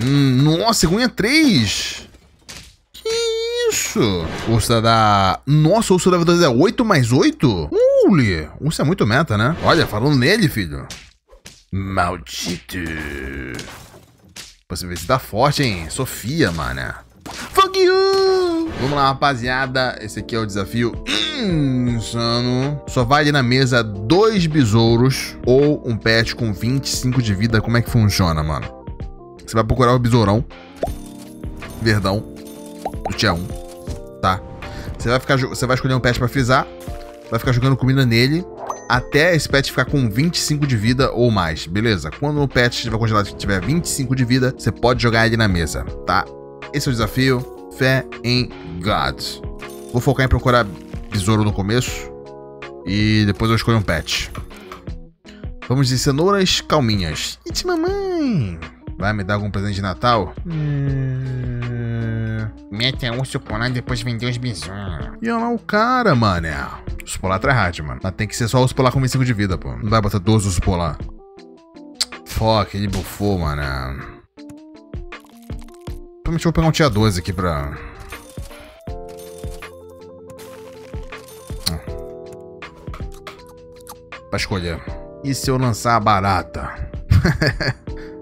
Nossa, agonha 3. Que isso? Ursa da... Nossa, urso da vida é 8 mais 8? Holy! Urso é muito meta, né? Olha, falando nele, filho. Maldito. Você vê se tá forte, hein? Sofia, mané. Fuck you! Vamos lá, rapaziada. Esse aqui é o desafio insano. Só vai ali na mesa 2 besouros ou um pet com 25 de vida. Como é que funciona, mano? Você vai procurar o besourão. Verdão. Do tier 1. Tá? Você vai escolher um pet pra frisar. Vai ficar jogando comida nele até esse pet ficar com 25 de vida ou mais, beleza? Quando o pet estiver congelado e tiver 25 de vida, você pode jogar ele na mesa, tá? Esse é o desafio. Fé em God. Vou focar em procurar besouro no começo e depois eu escolho um pet. Vamos de cenouras calminhas. Iti, mamãe! Vai me dar algum presente de Natal? Mete a urso polar e depois vender os besouros. E olha lá o cara, mané. Urso polar trai hard, mano. Mas tem que ser só urso polar com 25 de vida, pô. Não vai botar 12 urso polar. Fuck, ele bufou, mané. Provavelmente vou pegar um tier 12 aqui pra... pra escolher. E se eu lançar a barata?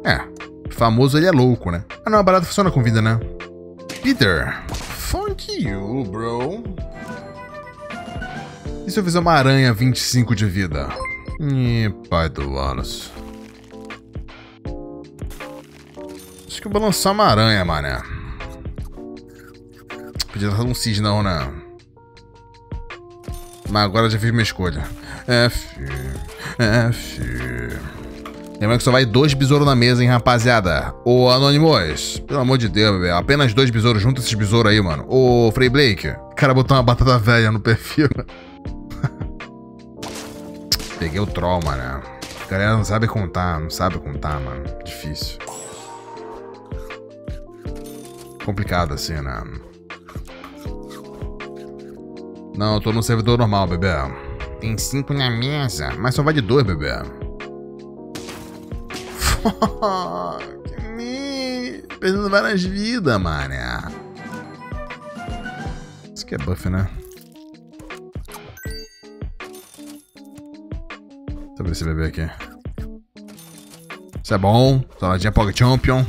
É, famoso ele é louco, né? Ah não, a barata funciona com vida, né? Peter, fuck you, bro. E se eu fizer uma aranha 25 de vida? Ih, pai do Anos. Acho que eu vou lançar uma aranha, mané. Podia lançar um cisne, não, né? Mas agora eu já fiz minha escolha. F. Lembrando que só vai 2 besouros na mesa, hein, rapaziada. Ô, Anonymous, pelo amor de Deus, bebê. Apenas 2 besouros, junta esses besouros aí, mano. Ô, Frei Blake, o cara botou uma batata velha no perfil. Peguei o troll, mano. A galera não sabe contar, mano. Difícil. Complicado assim, né? Não, eu tô no servidor normal, bebê. Tem 5 na mesa, mas só vai de 2, bebê. Que me... perdendo várias vidas, mané. Isso aqui é buff, né? Deixa eu ver esse bebê aqui. Isso é bom. Saladinha Pog Champion.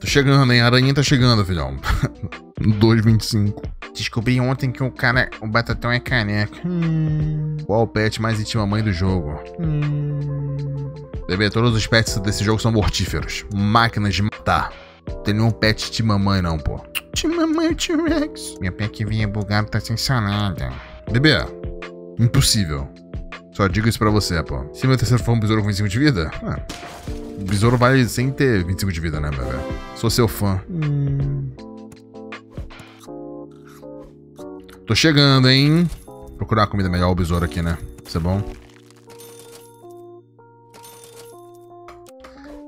Tô chegando, hein? A aranha tá chegando, filhão. 2,25. Descobri ontem que o cara... o batatão é caneca. Qual o pet mais intima mãe do jogo? Bebê, todos os pets desse jogo são mortíferos. Máquinas de matar. Não tem nenhum pet de mamãe, não, pô. De mamãe, T-Rex. Minha pet que vinha bugada tá sem sanada. Bebê, impossível. Só digo isso pra você, pô. Se meu terceiro for um besouro com 25 de vida, o besouro vale sem ter 25 de vida, né, bebê? Sou seu fã. Tô chegando, hein? Procurar uma comida melhor, o besouro aqui, né? Isso é bom.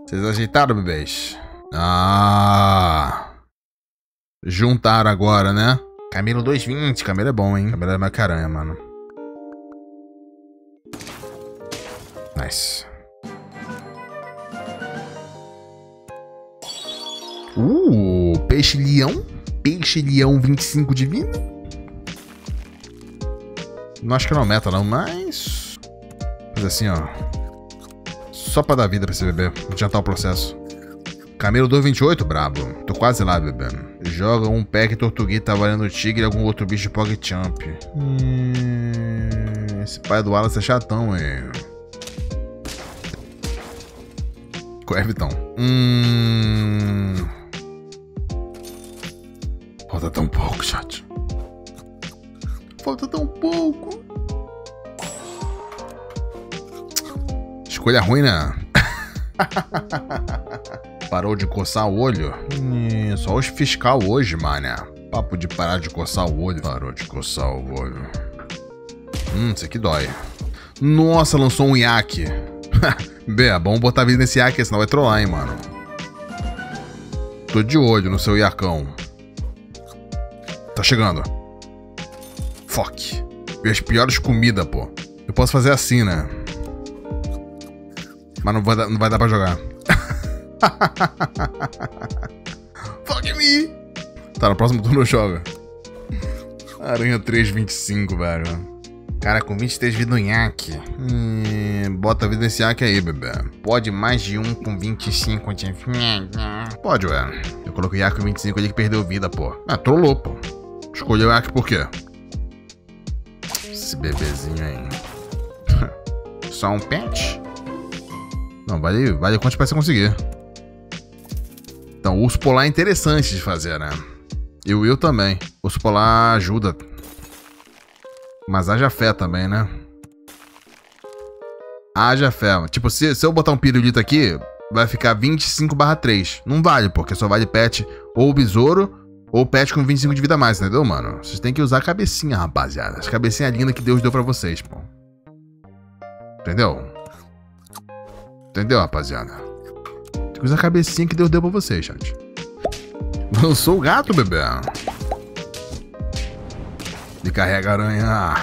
Vocês ajeitaram, bebês? Ah! Juntaram agora, né? Camelo 220. Camelo é bom, hein? Camelo é mais caranha, mano. Nice. Peixe-leão? Peixe-leão 25 de vida? Não acho que não meta, não, mas... mas assim, ó... só pra dar vida pra esse bebê, adiantar o processo. Camelo 228, brabo. Tô quase lá, bebê. Joga um pack tortuguita valendo tigre e algum outro bicho de PogChamp. Esse pai do Wallace é chatão, hein? Coevitão. Falta tão pouco, chat. Falta tão pouco. Escolha ruim, né? Parou de coçar o olho? Só os fiscal hoje, mané. Papo de parar de coçar o olho. Parou de coçar o olho. Isso aqui dói. Nossa, lançou um iaque. Bê, é bom botar vida nesse iaque, senão vai trollar, hein, mano. Tô de olho no seu iacão. Tá chegando. Fuck. E as piores comidas, pô. Eu posso fazer assim, né? Mas não vai dar pra jogar. Fuck me! Tá, no próximo turno joga. Aranha 325, velho. Cara, com 23 vida no nhaque. Bota a vida nesse nhaque aí, bebê. Pode mais de um com 25, pode, ué. Eu coloquei nhaque com 25 ali que perdeu vida, pô. Ah, trollou, pô. Escolheu nhaque por quê? Esse bebezinho aí. Só um pet? Não, vale quantos pets você conseguir. Então, urso polar é interessante de fazer, né? E o Will também. Urso polar ajuda. Mas haja fé também, né? Haja fé. Tipo, se eu botar um pirulito aqui, vai ficar 25/3. Não vale, porque só vale pet ou besouro ou pet com 25 de vida a mais, entendeu, mano? Vocês têm que usar a cabecinha, rapaziada. As cabecinhas lindas que Deus deu pra vocês, pô. Entendeu? Entendeu, rapaziada? Tem que usar a cabecinha que Deus deu pra vocês, chat. Lançou o gato, bebê. E carrega a aranha.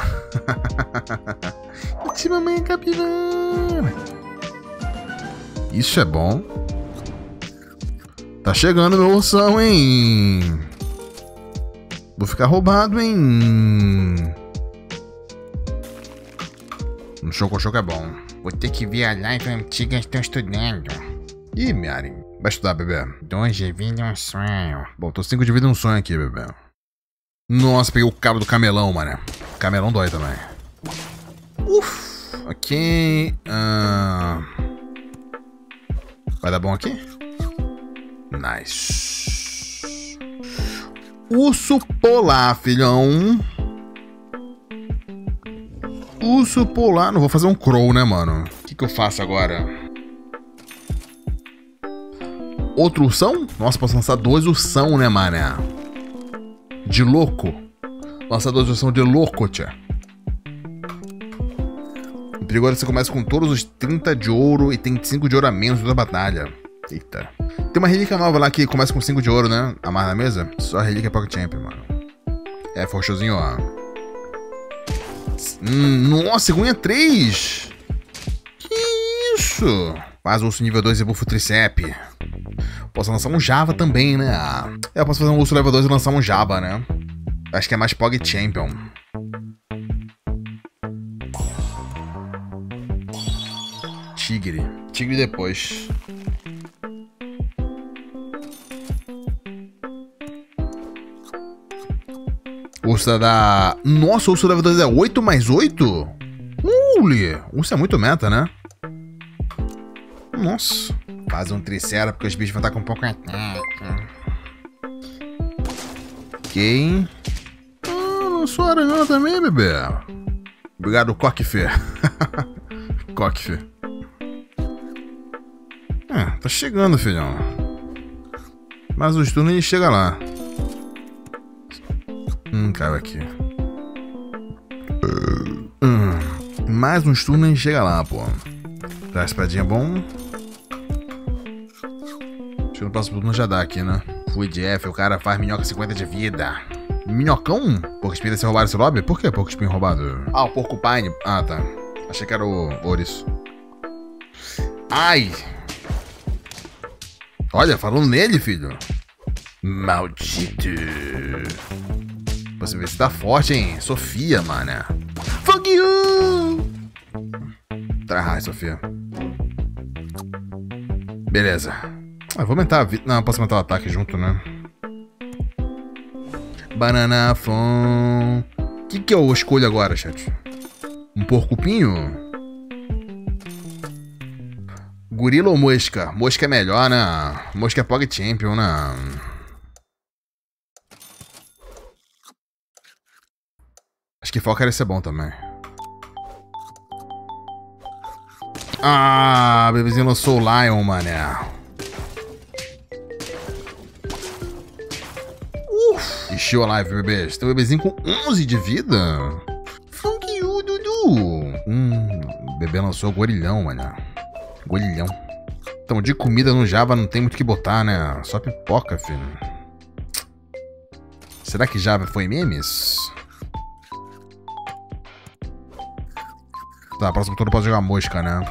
Tia mamãe capivara. Isso é bom. Tá chegando meu ursão, hein? Vou ficar roubado, hein? Um choco-choco é bom. Vou ter que ver a live antiga que estão estudando. Ih, Mari. Vai estudar, bebê. 2 de vida um sonho. Bom, tô 5 de vida um sonho aqui, bebê. Nossa, peguei o cabo do camelão, mano. Camelão dói também. Uff. Ok. Vai dar bom aqui? Nice. Urso polar, filhão. Urso polar. Não vou fazer um crow, né, mano? O que eu faço agora? Outro ursão? Nossa, posso lançar 2 ursão, né, mané? De louco. Lançar 2 ursão de louco, tia. O perigo agora você começa com todos os 30 de ouro e tem 5 de ouro a menos da batalha. Eita. Tem uma relíquia nova lá que começa com 5 de ouro, né? A mais na mesa. Só a relíquia Pocket Champ, mano. É, forchozinho, ó. Nossa, cegonha 3. Que isso? Faz urso nível 2 e bufo tricep. Posso lançar um Java também, né? Eu posso fazer um urso level 2 e lançar um Java, né? Acho que é mais Pog Champion. Tigre. Tigre depois. Urso da... Nossa, o urso level 2 é 8/8? Urso é muito meta, né? Nossa. Faz um tricera, porque os bichos vão estar com um pouco... Ok. Não sou aranhão também, bebê. Obrigado, Coquefê. Coquefê. Tá chegando, filhão. Mas os turnos ele chega lá. Caiu aqui. Mais uns turnos ele chega lá, pô. Tá, espadinha bom. No próximo turno já dá aqui, né? Fui de F, o cara faz minhoca 50 de vida. Minhocão? Porco espinho deve ser roubado esse lobby? Por que porco espinho roubado? Ah, o porcupine. Ah, tá. Achei que era o ouriço. Ai! Olha, falou nele, filho. Maldito. Você vê se tá forte, hein? Sofia, mano. Fuck you! Trai, Sofia. Beleza. Ah, vou aumentar a vida. Não, eu posso aumentar o ataque junto, né? Banana flan. O que eu escolho agora, chat? Um porcupinho? Gorila ou mosca? Mosca é melhor, né? Mosca é Pog Champion, né? Acho que foca ia ser bom também. Ah, bebezinho lançou o Lion, mané. Encheu a live, bebês. Tem um bebezinho com 11 de vida. Fuck you, Dudu. O bebê lançou gorilhão, mano. Gorilhão. Então, de comida no Java não tem muito o que botar, né? Só pipoca, filho. Será que Java foi memes? Tá, próximo turno pode jogar mosca, né?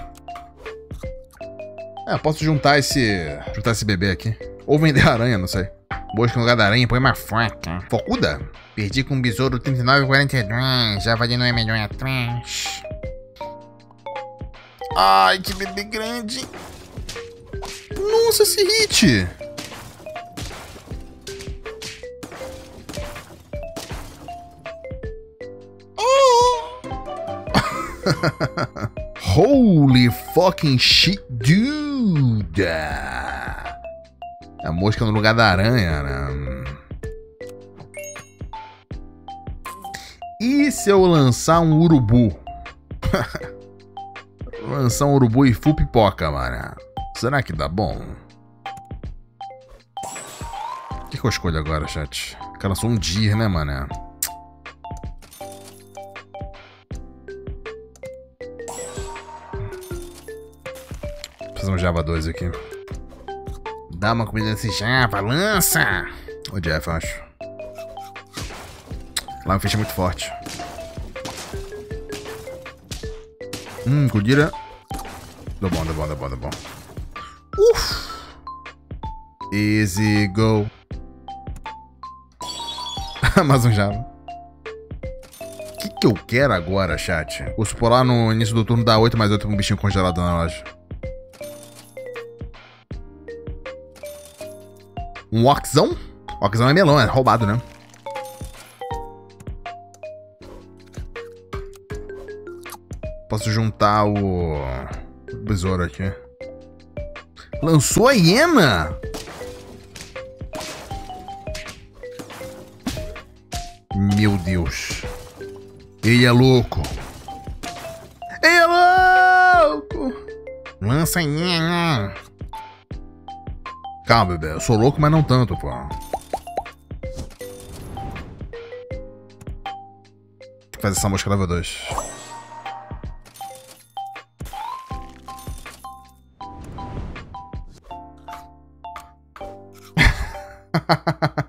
Ah, eu posso juntar esse bebê aqui. Ou vender aranha, não sei. Bosca no lugar da aranha, põe uma faca. Focuda? Perdi com um besouro 39,42. Já valendo 1 milhão atrás. Ai, que bebê grande. Nossa, esse hit. Holy fucking shit, dude. A mosca no lugar da aranha, né? E se eu lançar um urubu? Lançar um urubu e full pipoca, mano. Será que dá bom? O que eu escolho agora, chat? Cara, só um dia, né, mano? Precisa um Java 2 aqui. Dá uma comida nesse Java, lança! O Jeff, eu acho. Lá um fish muito forte. Kudira. Deu bom. Uff! Easy go. Mais um Java. O que que eu quero agora, chat? Vou supor lá no início do turno dá 8 mais 8 pra um bichinho congelado na loja. Um oxão? Oxão é melão, é roubado, né? Posso juntar o besouro aqui. Lançou a hiena! Meu Deus. Ele é louco. Lança a hiena. Calma, bebê. Eu sou louco, mas não tanto, pô. Tem que fazer essa mosca level 2.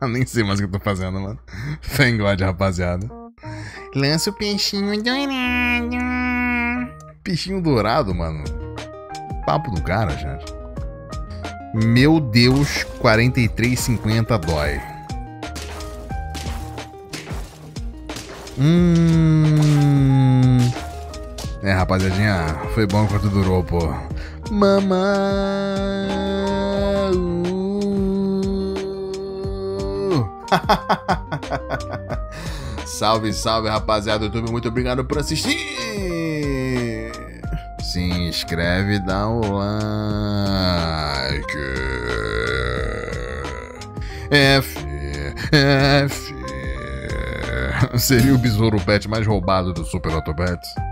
Nem sei mais o que eu tô fazendo, mano. Fé engorde, rapaziada. Lança o peixinho dourado. Peixinho dourado, mano. Papo do cara, gente. Meu Deus, 43,50 dói. É, rapaziadinha, foi bom enquanto durou, pô. Mamá. Salve, salve, rapaziada do YouTube. Muito obrigado por assistir. Se inscreve e dá um like. Seria o besouro pet mais roubado do Super Auto Pets.